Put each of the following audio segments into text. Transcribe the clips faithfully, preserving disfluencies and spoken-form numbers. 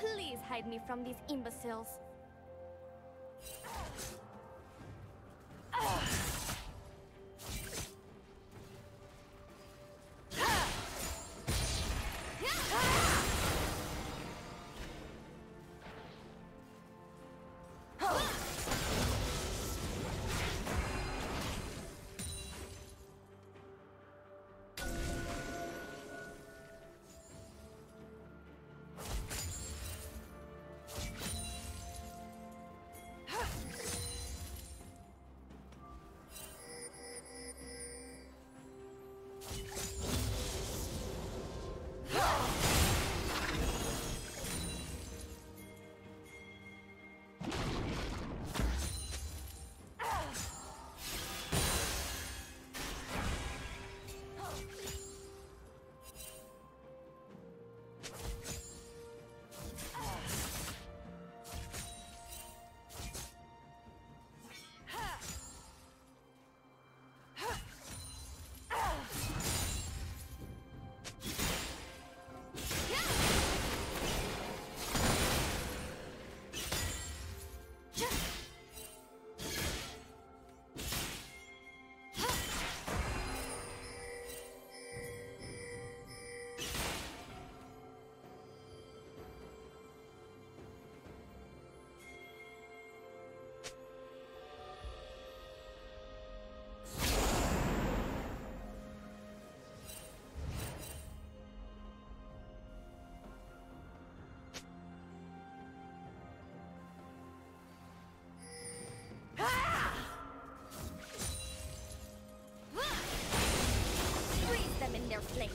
Please hide me from these imbeciles. Place.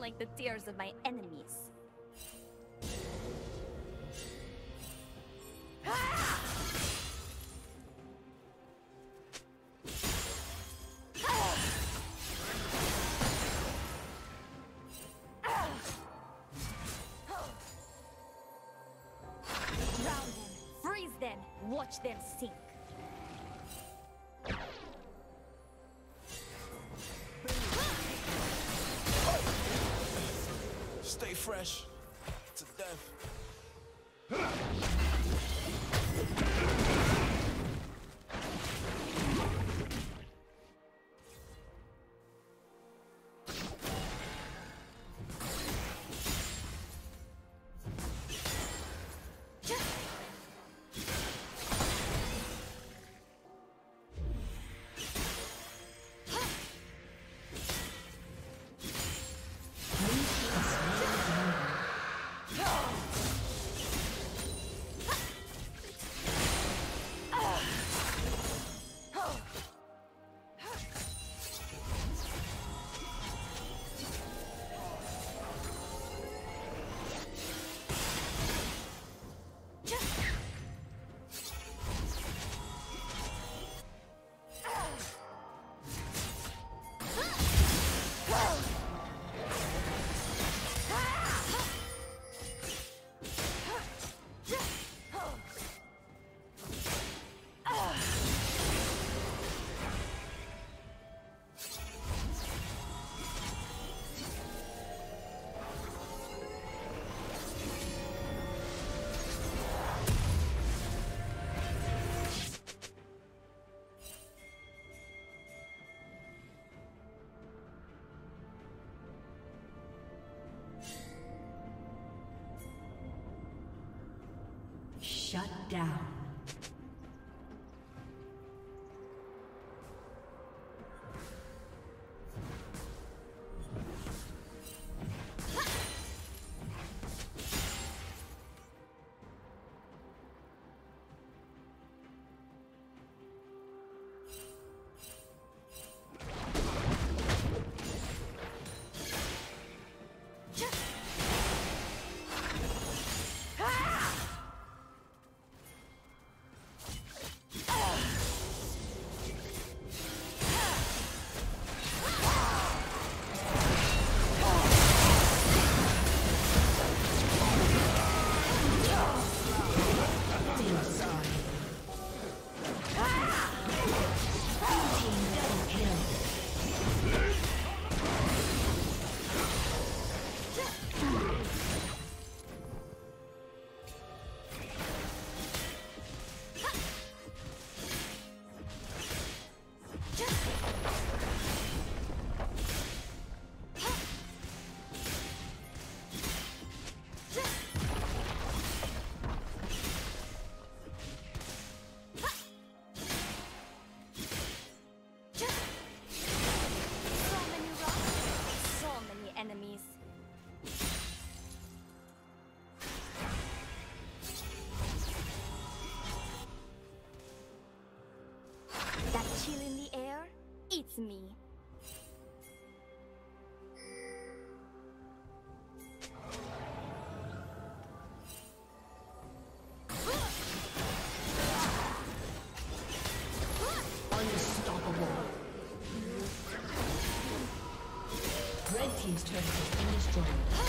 Like the tears of my enemies. Drown them, freeze them, watch them sink. Fresh to death. Thank you. Shut down. Chill in the air? It's me. Unstoppable. Red team's turret has been destroyed.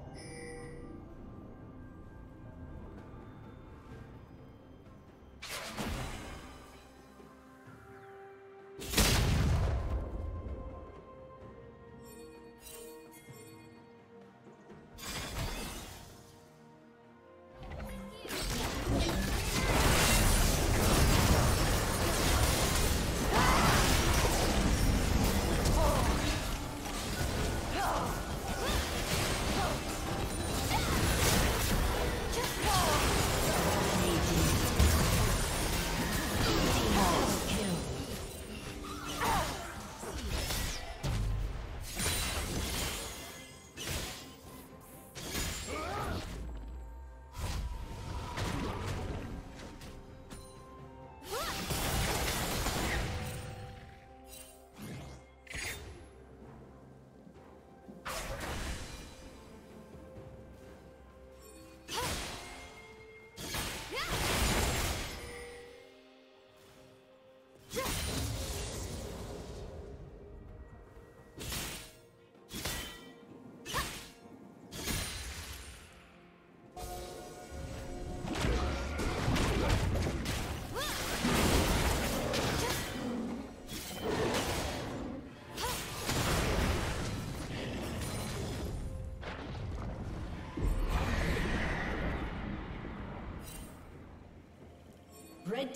Red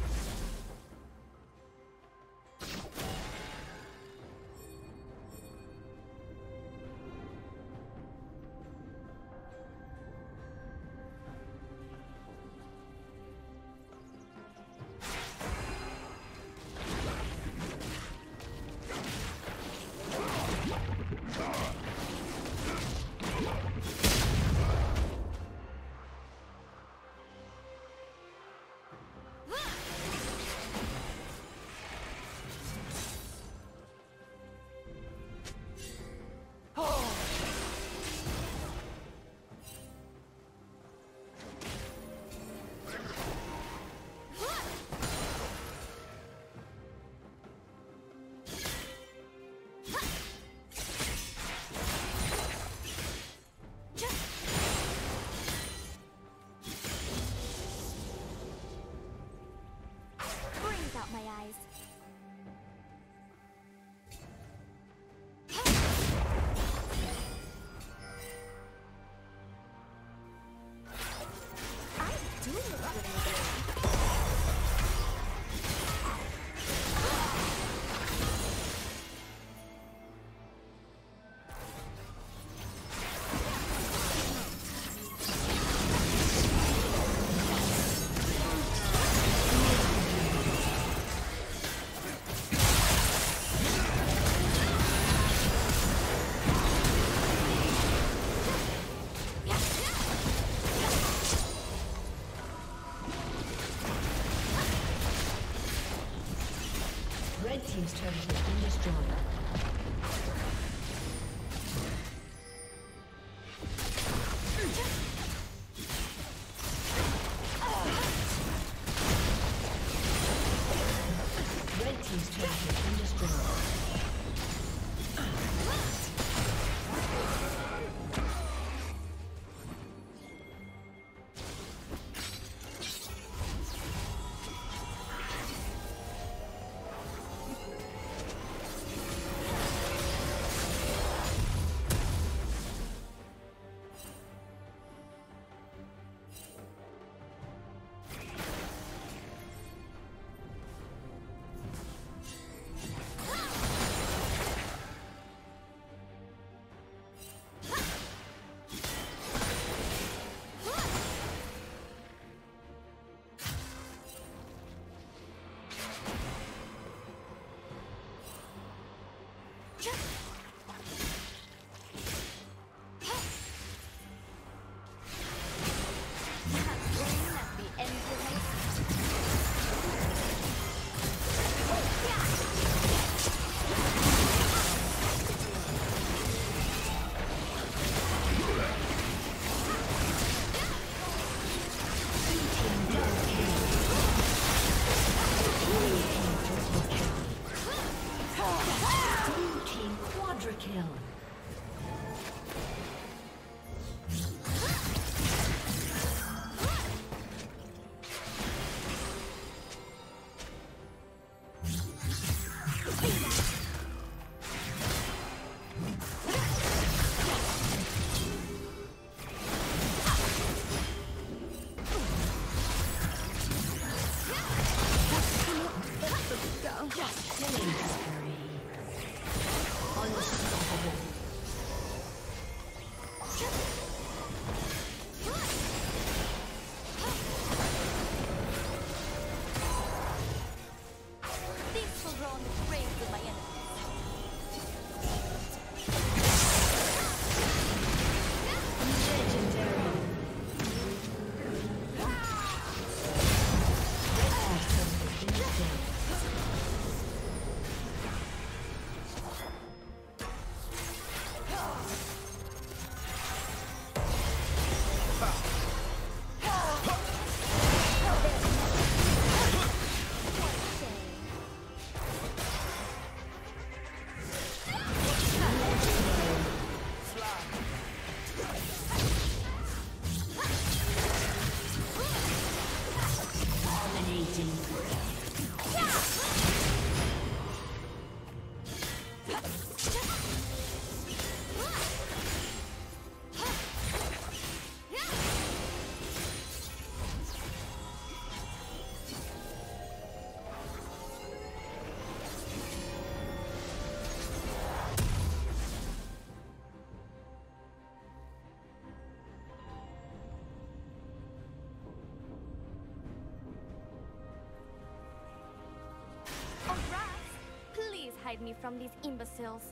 Team's turret has been destroyed. Hide me from these imbeciles.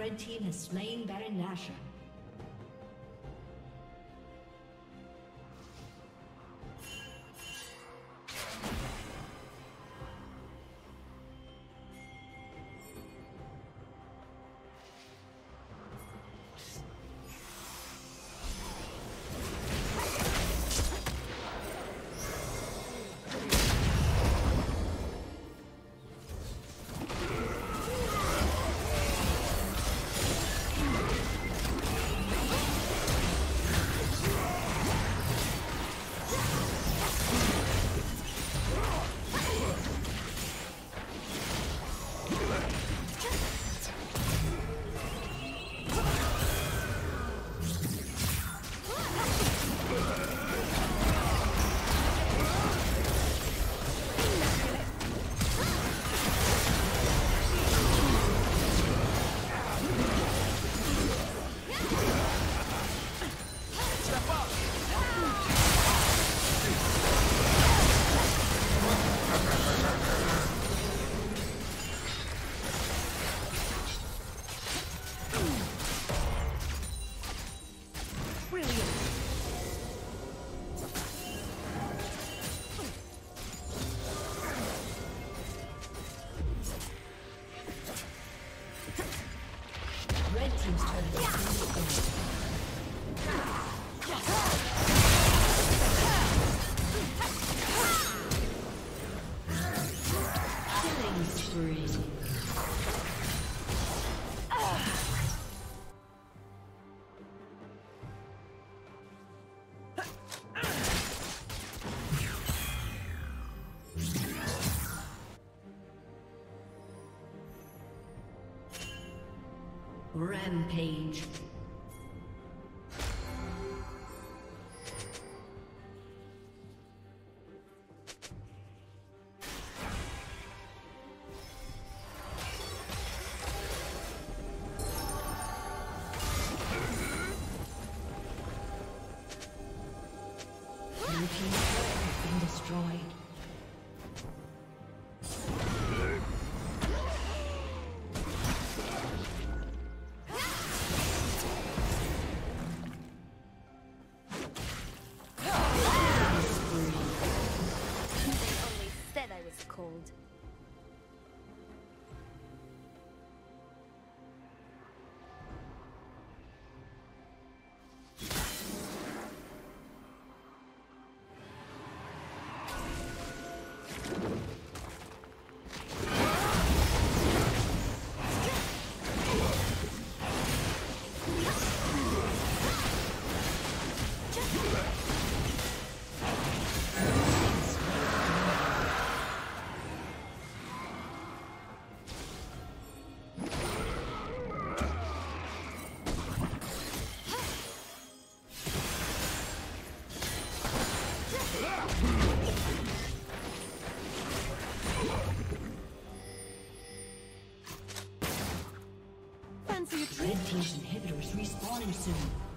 Red Team has slain Baron Nashor. Rampage. Inhibitors respawning soon.